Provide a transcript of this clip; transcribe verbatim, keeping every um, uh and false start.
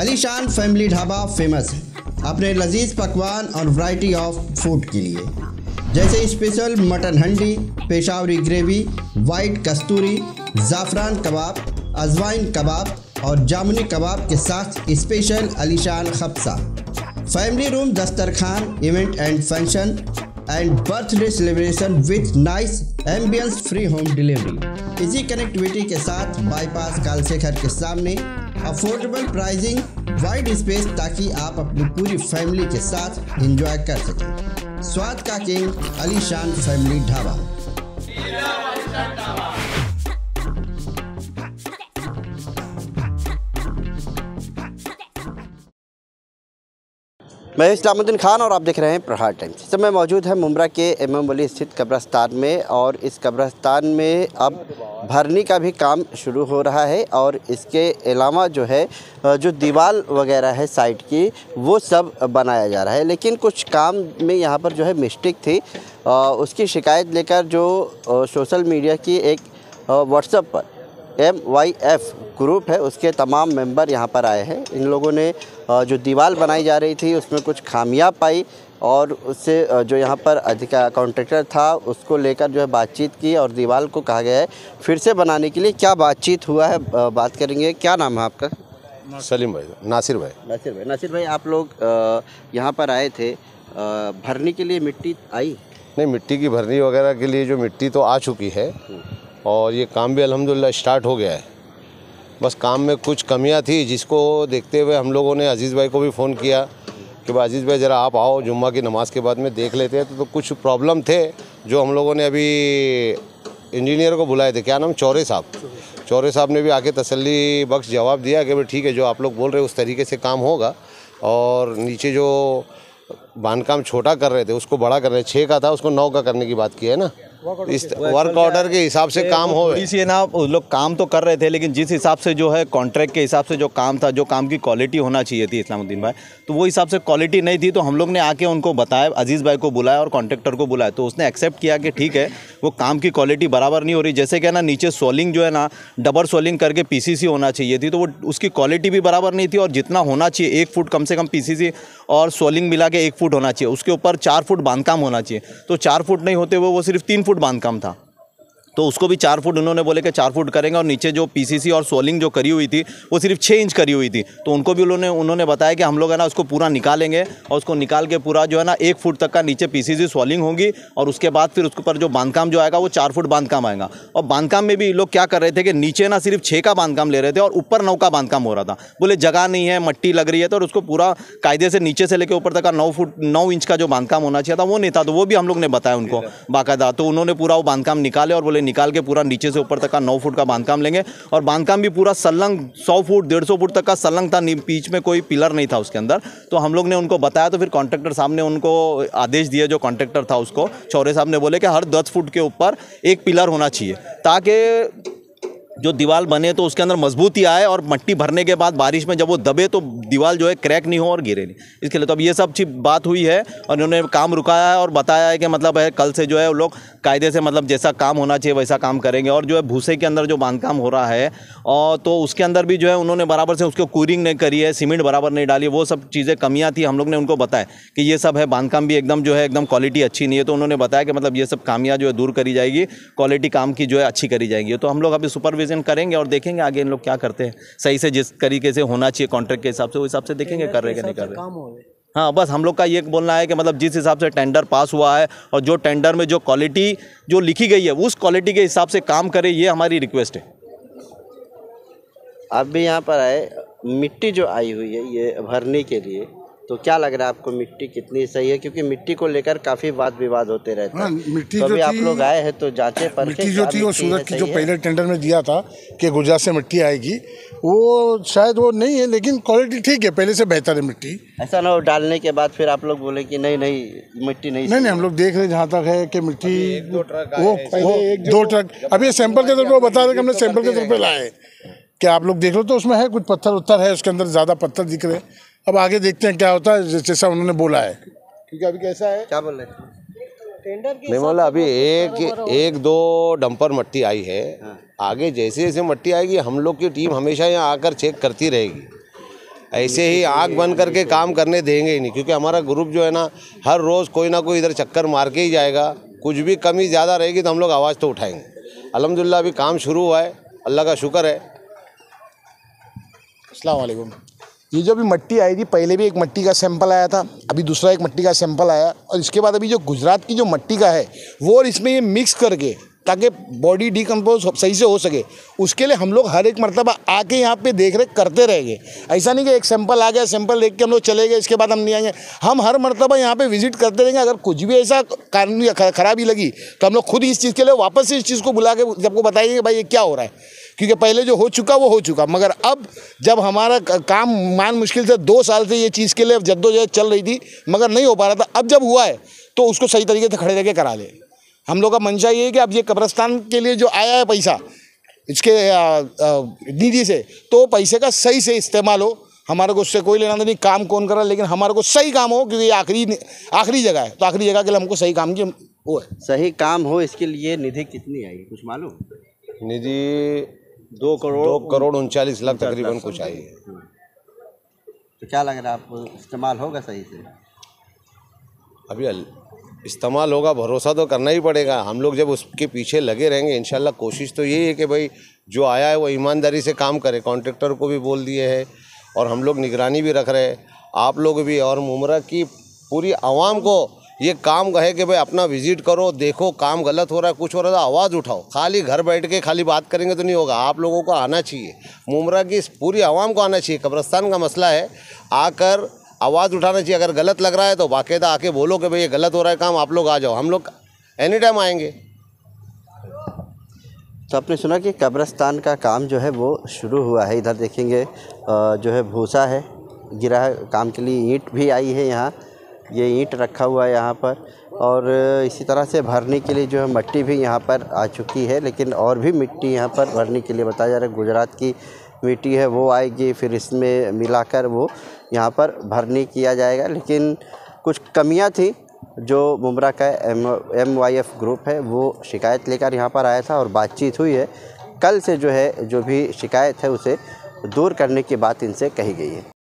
अलीशान family dhaba famous है अपने लजीज पकवान और वैरायटी ऑफ फूड के लिए, जैसे special mutton handi, Peshawari gravy, white कस्तूरी, ज़ाफ़रान कबाब, अजवाइन कबाब और जामुनी कबाब के साथ स्पेशल अलीशान खब्सा। फैमिली रूम दस्तरखान, event and function and birthday celebration with nice ambience, free home delivery. इसी कनेक्टिविटी के साथ बाईपास कालशेखर के सामने अफोर्डेबल प्राइसिंग, वाइड स्पेस, ताकि आप अपनी पूरी फैमिली के साथ एंजॉय कर सकें। स्वाद का किंग अलीशान फैमिली ढाबा। मैं इस्लामुद्दीन खान और आप देख रहे हैं प्रहार टाइम्स। इस समय मौजूद है मुंब्रा के एम एम वली स्थित कब्रस्तान में, और इस कब्रस्तान में अब भरने का भी काम शुरू हो रहा है। और इसके अलावा जो है जो दीवार वगैरह है साइड की, वो सब बनाया जा रहा है, लेकिन कुछ काम में यहाँ पर जो है मिस्टेक थी। उसकी शिकायत लेकर जो सोशल मीडिया की एक व्हाट्सएप पर एम वाई एफ ग्रुप है, उसके तमाम मेंबर यहाँ पर आए हैं। इन लोगों ने जो दीवार बनाई जा रही थी उसमें कुछ खामियां पाई, और उससे जो यहाँ पर अधिकार कॉन्ट्रैक्टर था उसको लेकर जो है बातचीत की, और दीवार को कहा गया है फिर से बनाने के लिए। क्या बातचीत हुआ है बात करेंगे। क्या नाम है आपका? सलीम भाई। नासिर भाई। नासिर भाई नासिर भाई आप लोग यहाँ पर आए थे भरने के लिए, मिट्टी आई? नहीं, मिट्टी की भरनी वगैरह के लिए जो मिट्टी तो आ चुकी है, और ये काम भी अल्हम्दुलिल्लाह स्टार्ट हो गया है। बस काम में कुछ कमियां थी, जिसको देखते हुए हम लोगों ने अजीज़ भाई को भी फ़ोन किया कि भाई अजीज़ भाई ज़रा आप आओ, जुम्मा की नमाज़ के बाद में देख लेते हैं। तो, तो कुछ प्रॉब्लम थे, जो हम लोगों ने अभी इंजीनियर को बुलाए थे, क्या नाम, चौरे साहब। चौरे साहब ने भी आके तसल्ली बख्श जवाब दिया कि भाई ठीक है, जो आप लोग बोल रहे उस तरीके से काम होगा। और नीचे जो बांध काम छोटा कर रहे थे उसको बड़ा कर रहे, छः का था उसको नौ का करने की बात की है ना। इस वर्क ऑर्डर के हिसाब से काम हो, इसी ना लोग काम तो कर रहे थे, लेकिन जिस हिसाब से जो है कॉन्ट्रैक्ट के हिसाब से जो काम था, जो काम की क्वालिटी होना चाहिए थी इस्लामुद्दीन भाई, तो वो हिसाब से क्वालिटी नहीं थी। तो हम लोग ने आके उनको बताया, अजीज़ भाई को बुलाया और कॉन्ट्रैक्टर को बुलाया, तो उसने एक्सेप्ट किया कि ठीक है वो काम की क्वालिटी बराबर नहीं हो रही। जैसे कि ना नीचे सोलिंग जो है ना डबल सोलिंग करके पी सी सी होना चाहिए थी, तो वो उसकी क्वालिटी भी बराबर नहीं थी, और जितना होना चाहिए एक फुट कम से कम पी सी सी और सोलिंग मिला के एक फुट होना चाहिए, उसके ऊपर चार फुट बांधकाम होना चाहिए। तो चार फुट नहीं होते हुए वो सिर्फ तीन फुट बांधकाम था, तो उसको भी चार फुट उन्होंने बोले कि चार फुट करेंगे। और नीचे जो पीसीसी और सोलिंग जो करी हुई थी वो सिर्फ छः इंच करी हुई थी, तो उनको भी उन्होंने उन्होंने बताया कि हम लोग है ना उसको पूरा निकालेंगे, और उसको निकाल के पूरा जो है ना एक फुट तक का नीचे पीसीसी सोलिंग होगी, और उसके बाद फिर उसके ऊपर जो बांधकाम जो आएगा वो चार फुट बांधकाम आएगा। और बांधकाम में भी लोग क्या कर रहे थे कि नीचे ना सिर्फ छः का बांधकाम ले रहे थे और ऊपर नौ का बांधकाम हो रहा था। बोले जगह नहीं है, मट्टी लग रही है, तो उसको पूरा कायदे से नीचे से लेकर ऊपर तक का नौ फुट नौ इंच का जो बांधकाम होना चाहिए था वो नहीं था, तो वो भी हम लोग ने बताया उनको बाकायदा। तो उन्होंने पूरा वो बांधकाम निकाले और बोले निकाल के पूरा नीचे से ऊपर तक का नौ फुट का बांधकाम लेंगे, और बांधकाम भी पूरा सलंग सौ फुट डेढ़ सौ फुट तक का सलंग था, बीच में कोई पिलर नहीं था उसके अंदर। तो हम लोग ने उनको बताया, तो फिर कॉन्ट्रैक्टर साहब ने उनको आदेश दिया, जो कॉन्ट्रैक्टर था उसको चौरे साहब ने बोले कि हर दस फुट के ऊपर एक पिलर होना चाहिए, ताकि जो दीवार बने तो उसके अंदर मजबूती आए, और मट्टी भरने के बाद बारिश में जब वो दबे तो दीवार जो है क्रैक नहीं हो और गिरे नहीं। इसके लिए तो अब ये सब चीज़ बात हुई है, और उन्होंने काम रुकाया है और बताया है कि मतलब है कल से जो है वो लोग कायदे से मतलब जैसा काम होना चाहिए वैसा काम करेंगे। और जो है भूसे के अंदर जो बांधकाम हो रहा है, और तो उसके अंदर भी जो है उन्होंने बराबर से उसको कूरिंग नहीं करी है, सीमेंट बराबर नहीं डाली, वो सब चीज़ें कमियाँ थी। हम लोग ने उनको बताया कि ये सब है, बांधकाम भी एकदम जो है एकदम क्वालिटी अच्छी नहीं है, तो उन्होंने बताया कि मतलब ये सब खामियाँ जो है दूर करी जाएगी, क्वालिटी काम की जो है अच्छी करी जाएगी। तो हम लोग अभी सुपरविजन करेंगे और देखेंगे आगे इन लोग क्या करते हैं, सही से जिस तरीके से होना चाहिए कॉन्ट्रैक्ट के हिसाब से, उस हिसाब से देखेंगे कर रहे कि नहीं कर रहे। हाँ, बस हम लोग का ये बोलना है कि मतलब जिस हिसाब से टेंडर पास हुआ है और जो टेंडर में जो क्वालिटी जो लिखी गई है उस क्वालिटी के हिसाब से काम करे, ये हमारी रिक्वेस्ट है। आप भी यहाँ पर आए, मिट्टी जो आई हुई है ये भरने के लिए, तो क्या लग रहा है आपको, मिट्टी कितनी सही है? क्योंकि मिट्टी को लेकर काफी वाद विवाद होते रहते हैं। मिट्टी तो जो आप लोग आए हैं तो जांचे पर मिट्टी जो थी वो सूरत की जो पहले टेंडर में दिया था कि गुजरात से मिट्टी आएगी, वो शायद वो नहीं है, लेकिन क्वालिटी ठीक है, पहले से बेहतर है मिट्टी। ऐसा ना हो डालने के बाद फिर आप लोग बोले कि नहीं नहीं मिट्टी नहीं नहीं नहीं हम लोग देख रहे जहाँ तक है कि मिट्टी। दो ट्रक अभी सैंपल के तौर पर बता रहे कि हमने सैंपल के तौर पर लाए, क्या आप लोग देख लो तो उसमें है कुछ पत्थर उत्थर है, उसके अंदर ज़्यादा पत्थर दिख रहे हैं। अब आगे देखते हैं क्या होता है, जैसा उन्होंने बोला है, क्योंकि अभी कैसा है, क्या बोल रहे हैं टेंडर के नहीं बोला। अभी एक एक दो डंपर मट्टी आई है, आगे जैसे जैसे मट्टी आएगी हम लोग की टीम हमेशा यहाँ आकर चेक करती रहेगी। ऐसे ही आँख बंद करके काम करने देंगे ही नहीं, क्योंकि हमारा ग्रुप जो है ना हर रोज़ कोई ना कोई इधर चक्कर मार के ही जाएगा। कुछ भी कमी ज़्यादा रहेगी तो हम लोग आवाज़ तो उठाएंगे। अल्हम्दुलिल्लाह अभी काम शुरू हुआ है, अल्लाह का शुक्र है। अस्सलाम वालेकुम। ये जो अभी मिट्टी आई थी, पहले भी एक मिट्टी का सैंपल आया था, अभी दूसरा एक मिट्टी का सैंपल आया, और इसके बाद अभी जो गुजरात की जो मिट्टी का है वो और इसमें ये मिक्स करके ताकि बॉडी डिकम्पोज सही से हो सके, उसके लिए हम लोग हर एक मरतबा आके यहाँ पे देख रेख करते रहेंगे। ऐसा नहीं कि एक सैंपल आ गया, सैंपल देख के हम लोग चले गए, इसके बाद हम नहीं आएंगे। हम हर मरतबा यहाँ पे विजिट करते रहेंगे। अगर कुछ भी ऐसा कारण खराबी लगी तो हम लोग खुद इस चीज़ के लिए वापस से इस चीज़ को बुला के सबको बताएंगे भाई ये क्या हो रहा है, क्योंकि पहले जो हो चुका वो हो चुका। मगर अब जब हमारा काम मान मुश्किल से दो साल से ये चीज़ के लिए जद्दोजहद चल रही थी मगर नहीं हो पा रहा था, अब जब हुआ है तो उसको सही तरीके से खड़े रह के करा ले। हम लोग का मंशा ये है कि अब ये कब्रस्तान के लिए जो आया है पैसा इसके निधि से, तो पैसे का सही से इस्तेमाल हो। हमारे को उससे कोई लेना नहीं, काम कौन कर रहा है, लेकिन हमारे को सही काम हो, क्योंकि ये आखिरी आखिरी जगह है, तो आखिरी जगह के लिए हमको सही काम की वो है, सही काम हो। इसके लिए निधि कितनी आई कुछ मालूम? निधि दो करोड़ दो करोड़ उनचालीस लाख तकरीबन कुछ आई है। तो क्या लग रहा है आपको इस्तेमाल होगा सही से? अभी इस्तेमाल होगा, भरोसा तो करना ही पड़ेगा। हम लोग जब उसके पीछे लगे रहेंगे इंशाल्लाह। कोशिश तो यही है कि भाई जो आया है वो ईमानदारी से काम करे। कॉन्ट्रैक्टर को भी बोल दिए है और हम लोग निगरानी भी रख रहे हैं, आप लोग भी, और मुमरा की पूरी आवाम को ये काम कहे कि भाई अपना विजिट करो, देखो काम गलत हो रहा है, कुछ हो रहा है, आवाज़ उठाओ। खाली घर बैठ के खाली बात करेंगे तो नहीं होगा। आप लोगों को आना चाहिए, मुमरा की पूरी आवाम को आना चाहिए। कब्रस्तान का मसला है, आकर आवाज़ उठाना चाहिए। अगर गलत लग रहा है तो बाकायदा आके बोलो कि भाई ये गलत हो रहा है काम, आप लोग आ जाओ। हम लोग एनी टाइम आएंगे। तो आपने सुना कि कब्रस्तान का काम जो है वो शुरू हुआ है। इधर देखेंगे जो है भूसा है गिरा है काम के लिए, ईंट भी आई है यहाँ, ये ईंट रखा हुआ है यहाँ पर, और इसी तरह से भरने के लिए जो है मिट्टी भी यहाँ पर आ चुकी है। लेकिन और भी मिट्टी यहाँ पर भरने के लिए बताया जा रहा है, गुजरात की मिट्टी है वो आएगी, फिर इसमें मिलाकर वो यहाँ पर भरने किया जाएगा। लेकिन कुछ कमियाँ थी जो मुंब्रा का M M Y F group है वो शिकायत लेकर यहाँ पर आया था और बातचीत हुई है। कल से जो है जो भी शिकायत है उसे दूर करने की बात इनसे कही गई है।